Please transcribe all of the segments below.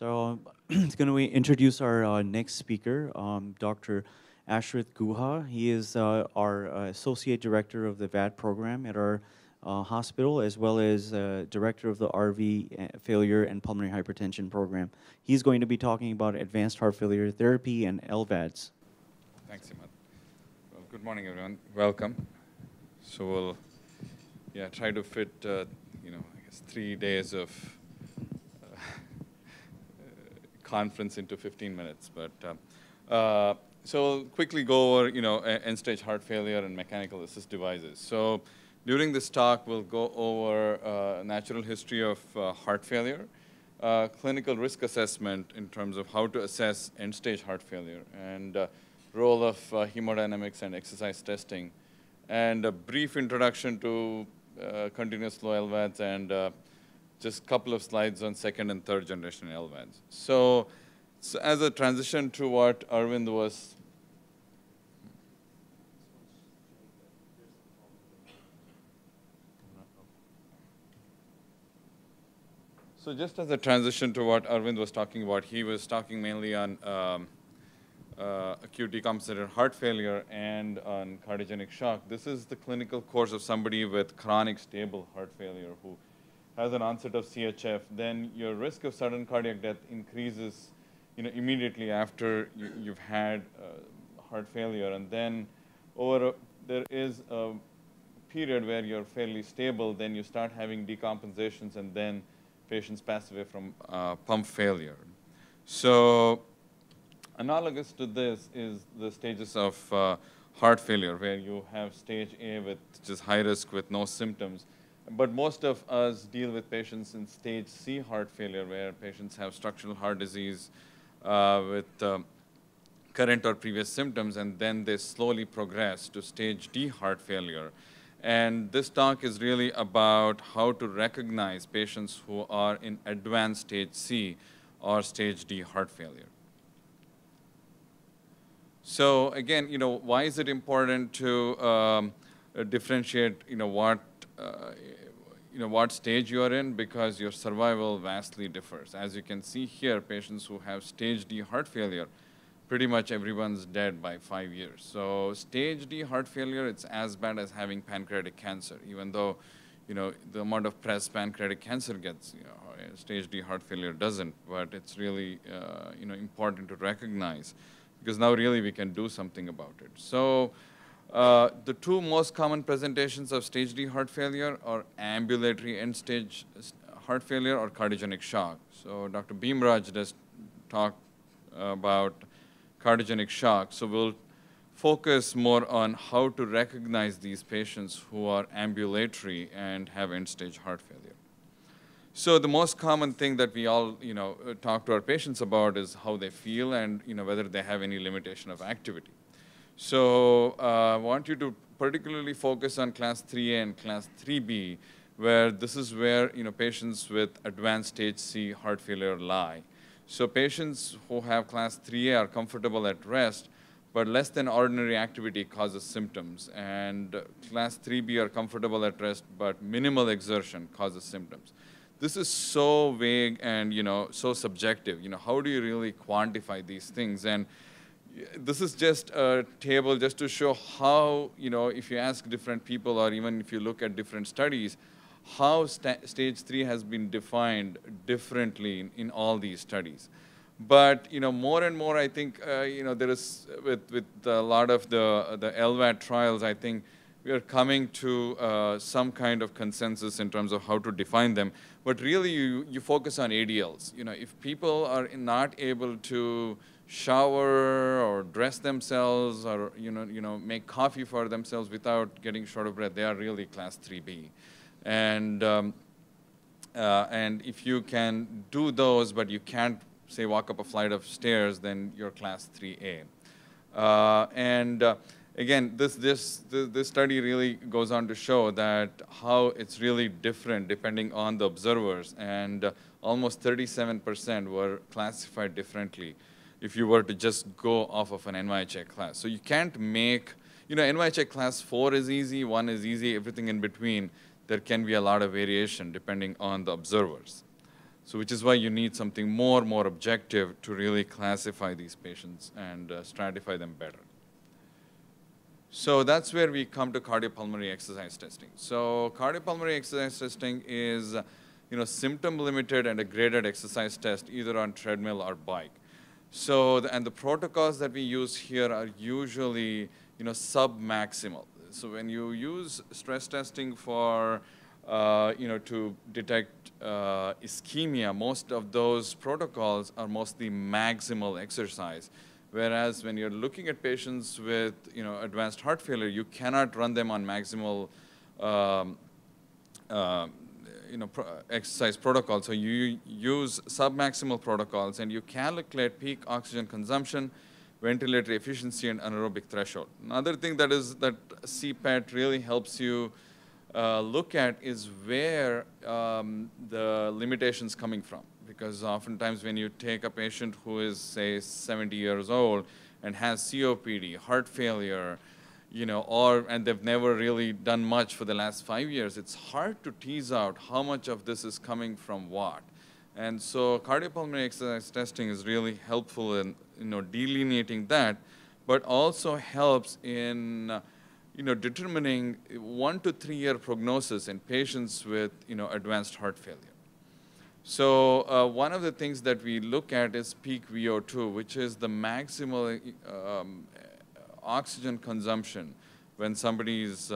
So it's going to introduce our next speaker, Dr. Ashrith Guha. He is our Associate Director of the VAD program at our hospital, as well as Director of the RV Failure and Pulmonary Hypertension program. He's going to be talking about advanced heart failure therapy and LVADs. Thanks, Imad. Well, good morning, everyone. Welcome. So we'll try to fit, I guess 3 days of conference into 15 minutes. But so we'll quickly go over, end-stage heart failure and mechanical assist devices. So during this talk, we'll go over natural history of heart failure, clinical risk assessment in terms of how to assess end-stage heart failure, and role of hemodynamics and exercise testing, and a brief introduction to continuous flow LVADs, and just a couple of slides on second and third generation LVADs. So as a transition to what Arvind was... So just as a transition to what Arvind was talking about, he was talking mainly on acute decompensated heart failure and on cardiogenic shock. This is the clinical course of somebody with chronic stable heart failure who has an onset of CHF. Then your risk of sudden cardiac death increases, immediately after you've had heart failure. And then there is a period where you're fairly stable. Then you start having decompensations, and then patients pass away from pump failure. So analogous to this is the stages of heart failure, where you have stage A with just high risk with no symptoms. But most of us deal with patients in stage C heart failure, where patients have structural heart disease with current or previous symptoms, and then they slowly progress to stage D heart failure. And this talk is really about how to recognize patients who are in advanced stage C or stage D heart failure. So again, why is it important to differentiate, what stage you are in, because your survival vastly differs. As you can see here, patients who have stage D heart failure, pretty much everyone's dead by 5 years. So stage D heart failure, it's as bad as having pancreatic cancer, even though, the amount of press pancreatic cancer gets, stage D heart failure doesn't, but it's really, important to recognize, because now really we can do something about it. So the two most common presentations of stage D heart failure are ambulatory end-stage heart failure or cardiogenic shock. So Dr. Bhimraj just talked about cardiogenic shock. So we'll focus more on how to recognize these patients who are ambulatory and have end-stage heart failure. So the most common thing that we all, talk to our patients about is how they feel and, whether they have any limitation of activity. So I want you to particularly focus on class 3A and class 3B, where this is where, patients with advanced stage C heart failure lie. So patients who have class 3A are comfortable at rest, but less than ordinary activity causes symptoms. And class 3B are comfortable at rest, but minimal exertion causes symptoms. This is so vague and, so subjective. How do you really quantify these things? And this is just a table just to show how, if you ask different people or even if you look at different studies, how stage 3 has been defined differently in all these studies. But, more and more, I think, there is, with a lot of the LVAD trials, I think we are coming to some kind of consensus in terms of how to define them. But really, you focus on ADLs. If people are not able to shower or dress themselves or make coffee for themselves without getting short of breath, they are really class 3B. And if you can do those, but you can't, say, walk up a flight of stairs, then you're class 3A. Again, this study really goes on to show that how it's really different depending on the observers, and almost 37% were classified differently if you were to just go off of an NYHA class. So you can't make, NYHA class 4 is easy, 1 is easy, everything in between, there can be a lot of variation depending on the observers. So which is why you need something more objective to really classify these patients and stratify them better. So that's where we come to cardiopulmonary exercise testing. So cardiopulmonary exercise testing is, symptom limited and a graded exercise test either on treadmill or bike. So, and the protocols that we use here are usually, sub-maximal. So when you use stress testing for, to detect ischemia, most of those protocols are mostly maximal exercise. Whereas when you're looking at patients with, advanced heart failure, you cannot run them on maximal, exercise protocols. So you use submaximal protocols, and you calculate peak oxygen consumption, ventilatory efficiency, and anaerobic threshold. Another thing that is that CPET really helps you look at is where the limitation's coming from. Because oftentimes when you take a patient who is, say, 70 years old and has COPD, heart failure, and they've never really done much for the last 5 years, it's hard to tease out how much of this is coming from what. And so cardiopulmonary exercise testing is really helpful in, delineating that, but also helps in, determining 1 to 3 year prognosis in patients with, advanced heart failure. So one of the things that we look at is peak VO2, which is the maximal oxygen consumption when somebody is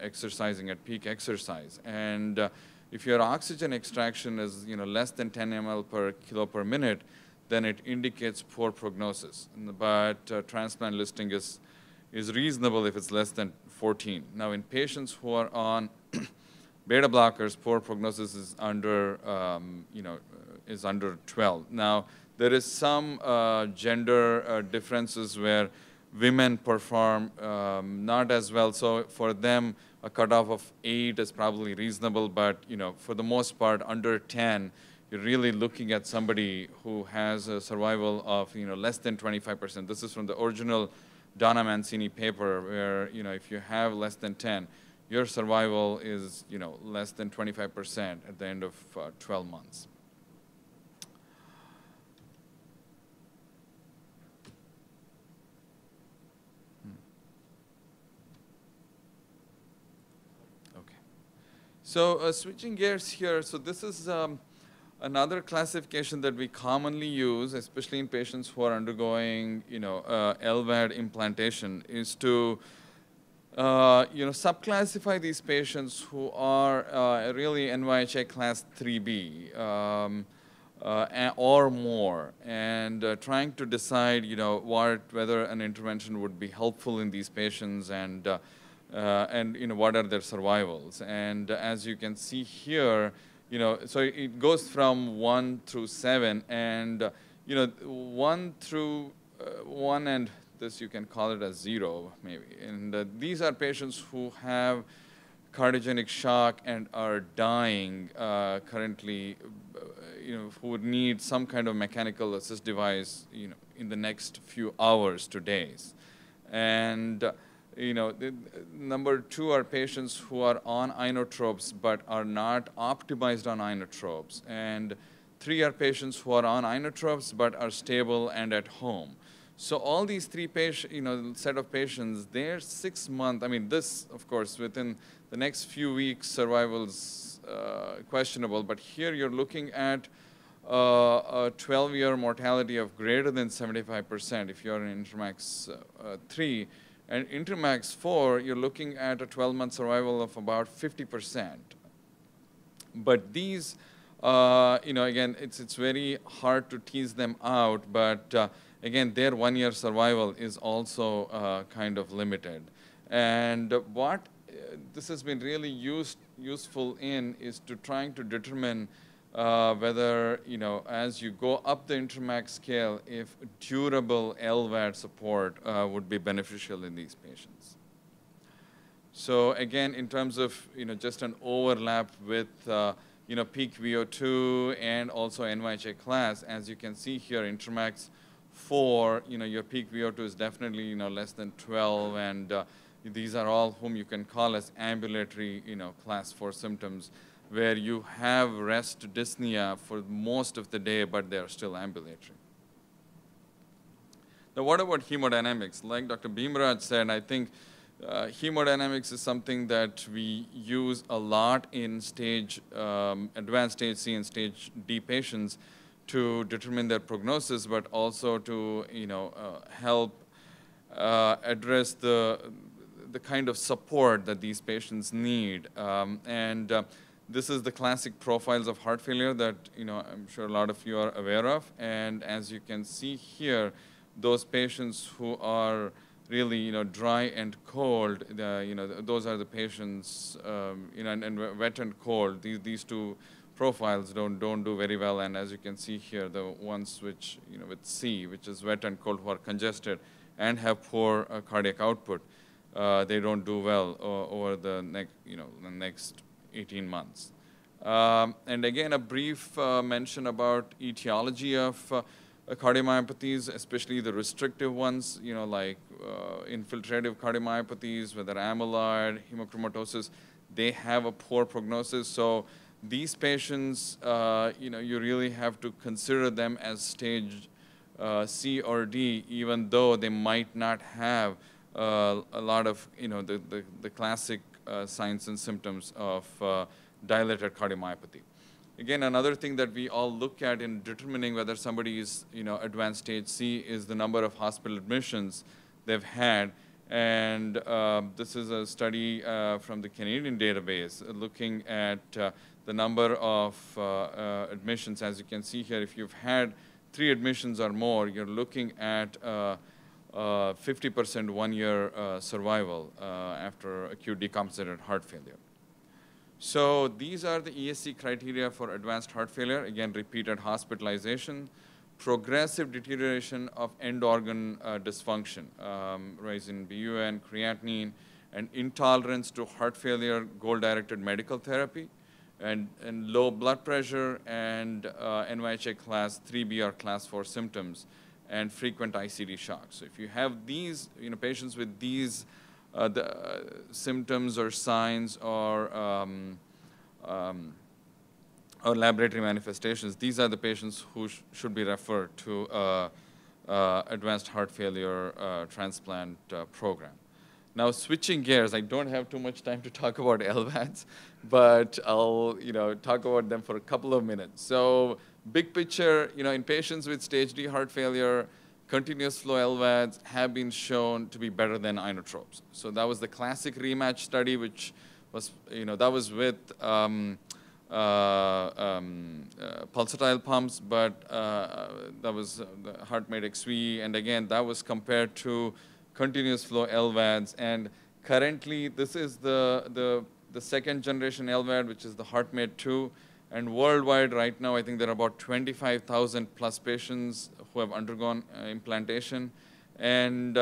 exercising at peak exercise. And if your oxygen extraction is less than 10 ml per kilo per minute, then it indicates poor prognosis. But transplant listing is reasonable if it's less than 14. Now in patients who are on beta blockers, poor prognosis is under, is under 12. Now, there is some gender differences where women perform not as well. So for them, a cutoff of 8 is probably reasonable. But for the most part, under 10, you're really looking at somebody who has a survival of less than 25%. This is from the original Donna Mancini paper, where if you have less than 10. Your survival is, less than 25% at the end of 12 months. Okay. So switching gears here. So this is another classification that we commonly use, especially in patients who are undergoing, LVAD implantation, is to subclassify these patients who are really NYHA class 3B or more, and trying to decide, whether an intervention would be helpful in these patients, and what are their survivals. And as you can see here, so it goes from 1 through 7, and 1 through 1 and this you can call it a 0 maybe. And these are patients who have cardiogenic shock and are dying currently, who would need some kind of mechanical assist device, in the next few hours to days. And, number 2 are patients who are on inotropes but are not optimized on inotropes. And 3 are patients who are on inotropes but are stable and at home. So all these 3 patient, set of patients, their 6-month, I mean, this, of course, within the next few weeks, survival's questionable. But here you're looking at a 12-year mortality of greater than 75% if you're in INTERMACS 3. And INTERMACS 4, you're looking at a 12-month survival of about 50%. But these, again, it's very hard to tease them out, but again, their 1-year survival is also kind of limited. And what this has been really useful in is to trying to determine whether, as you go up the INTERMACS scale, if durable LVAD support would be beneficial in these patients. So again, in terms of, just an overlap with, peak VO2 and also NYHA class, as you can see here, INTERMACS 4, your peak VO2 is definitely, less than 12, and these are all whom you can call as ambulatory, class 4 symptoms. where you have rest dyspnea for most of the day, but they are still ambulatory. Now, what about hemodynamics? Like Dr. Bhimraj said, I think hemodynamics is something that we use a lot in stage, advanced stage C and stage D patients to determine their prognosis, but also to help address the kind of support that these patients need. This is the classic profiles of heart failure that I'm sure a lot of you are aware of. And as you can see here, those patients who are really dry and cold, those are the patients and wet and cold. These two profiles don't do very well. And as you can see here, the ones which with C, which is wet and cold, who are congested and have poor cardiac output, they don't do well over the next the next 18 months. And again, a brief mention about etiology of cardiomyopathies, especially the restrictive ones, like infiltrative cardiomyopathies, whether amyloid, hemochromatosis, they have a poor prognosis. So these patients, you really have to consider them as stage C or D, even though they might not have a lot of, the classic signs and symptoms of dilated cardiomyopathy. Again, another thing that we all look at in determining whether somebody is, advanced stage C is the number of hospital admissions they've had. And this is a study from the Canadian database looking at the number of admissions. As you can see here, if you've had 3 admissions or more, you're looking at 50% one-year survival after acute decompensated heart failure. So these are the ESC criteria for advanced heart failure. Again, repeated hospitalization, progressive deterioration of end-organ dysfunction, rise in BUN, creatinine, and intolerance to heart failure, goal-directed medical therapy, and low blood pressure, and NYHA class 3B or class 4 symptoms, and frequent ICD shocks. So if you have these, patients with these symptoms or signs or laboratory manifestations, these are the patients who should be referred to advanced heart failure transplant program. Now, switching gears, I don't have too much time to talk about LVADs, but I'll talk about them for a couple of minutes. So, big picture, in patients with stage D heart failure, continuous flow LVADs have been shown to be better than inotropes. So that was the classic REMATCH study, which was, that was with pulsatile pumps, but that was the HeartMate XVE, and again, that was compared to continuous flow LVADs. And currently, this is the second generation LVAD, which is the HeartMate 2. And worldwide right now, I think there are about 25,000 plus patients who have undergone implantation. And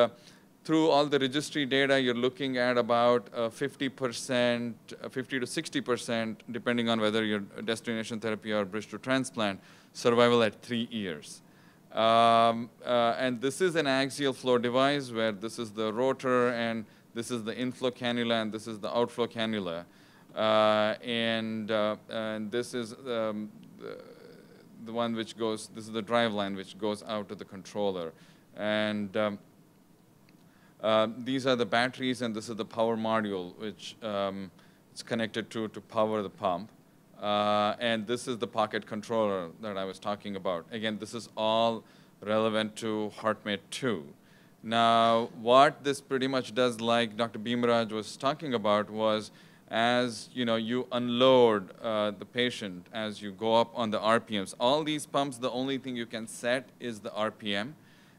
through all the registry data, you're looking at about 50%, 50 to 60%, depending on whether you're destination therapy or bridge to transplant, survival at 3 years. And this is an axial flow device where this is the rotor, and this is the inflow cannula, and this is the outflow cannula. And this is the one which goes, this is the drive line which goes out to the controller. And these are the batteries, and this is the power module, which it's connected to power the pump. And this is the pocket controller that I was talking about. Again, this is all relevant to HeartMate 2. Now, what this pretty much does, like Dr. Bhimraj was talking about, was as you unload the patient, as you go up on the RPMs. All these pumps, the only thing you can set is the RPM.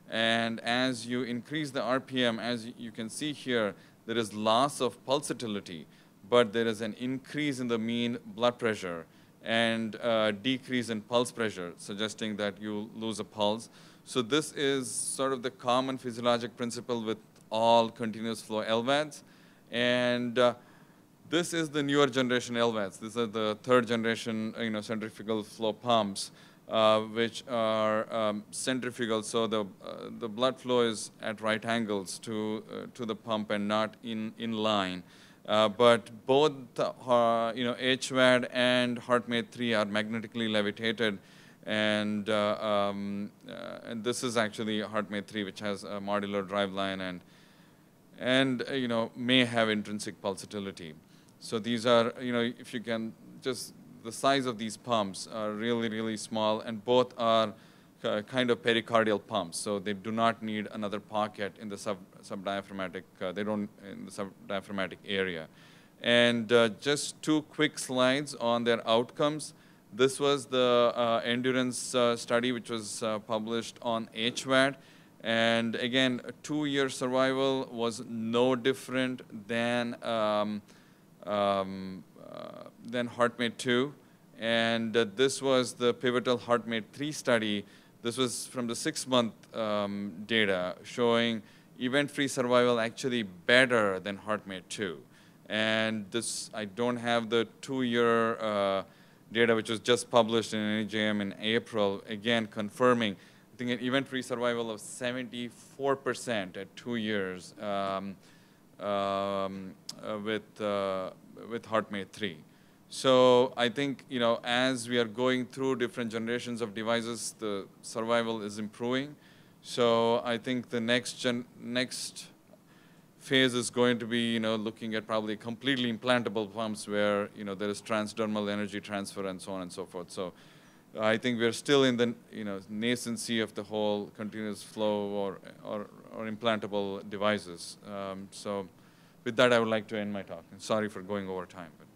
And as you increase the RPM, as you can see here, there is loss of pulsatility, but there is an increase in the mean blood pressure and a decrease in pulse pressure, suggesting that you lose a pulse. So this is sort of the common physiologic principle with all continuous flow LVADs. And this is the newer generation LVADs. These are the third generation, centrifugal flow pumps, which are centrifugal. So the blood flow is at right angles to the pump and not in line. But both HVAD and HeartMate 3 are magnetically levitated, and this is actually HeartMate 3, which has a modular driveline and may have intrinsic pulsatility. So these are, if you can just, the size of these pumps are really, really small, and both are kind of pericardial pumps, so they do not need another pocket in the subdiaphragmatic. They don't in the subdiaphragmatic area. And just two quick slides on their outcomes. This was the endurance study, which was published on HVAD, and again, a 2-year survival was no different than HeartMate 2, and this was the pivotal HeartMate 3 study. This was from the 6-month data showing event-free survival actually better than HeartMate 2. And this, I don't have the 2-year data, which was just published in NAJM in April, again confirming, I think, an event-free survival of 74% at 2 years with HeartMate 3. So I think, as we are going through different generations of devices, the survival is improving. So I think the next phase is going to be, looking at probably completely implantable pumps where, there is transdermal energy transfer and so on and so forth. So I think we're still in the, nascency of the whole continuous flow or implantable devices. So with that, I would like to end my talk. And sorry for going over time. But